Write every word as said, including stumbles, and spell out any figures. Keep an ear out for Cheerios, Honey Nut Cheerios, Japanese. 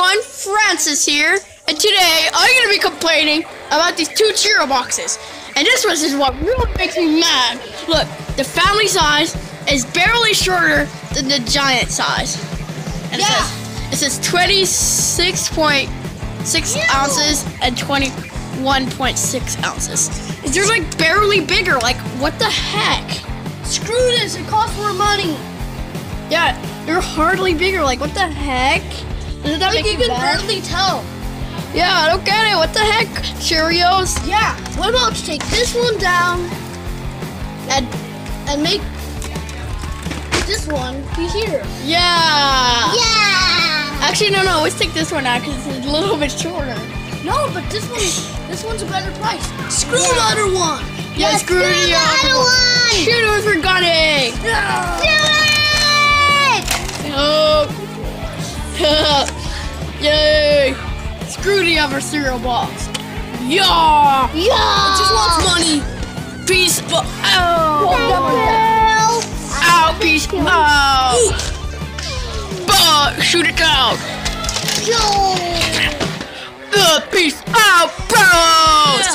Everyone, Francis here, and today I'm gonna be complaining about these two Cheerio boxes. And this one is what really makes me mad. Look, the family size is barely shorter than the giant size. And yeah. it says it says twenty-six point six Ew. Ounces and twenty-one point six ounces. They're like barely bigger. Like, what the heck? Screw this, it costs more money. Yeah, they're hardly bigger. Like, what the heck? Doesn't that like make you can bad? Barely tell. Yeah, I don't get it. What the heck? Cheerios? Yeah. What about to take this one down and and make this one be here? Yeah. Yeah. Actually, no, no. Let's take this one out because it's a little bit shorter. No, but this one, this one's a better price. Screw yeah. the other one. Yeah, yeah screw, screw the other one. one. Cheerios for Gunning. Yeah. Do it. Oh. Yay! Screw the other cereal box. Yeah! Yeah! It just wants money. Peace. Ow! Ow! Peace. Ow! Bah! Shoot it down. Yo! Uh, peace. Ow! Bro!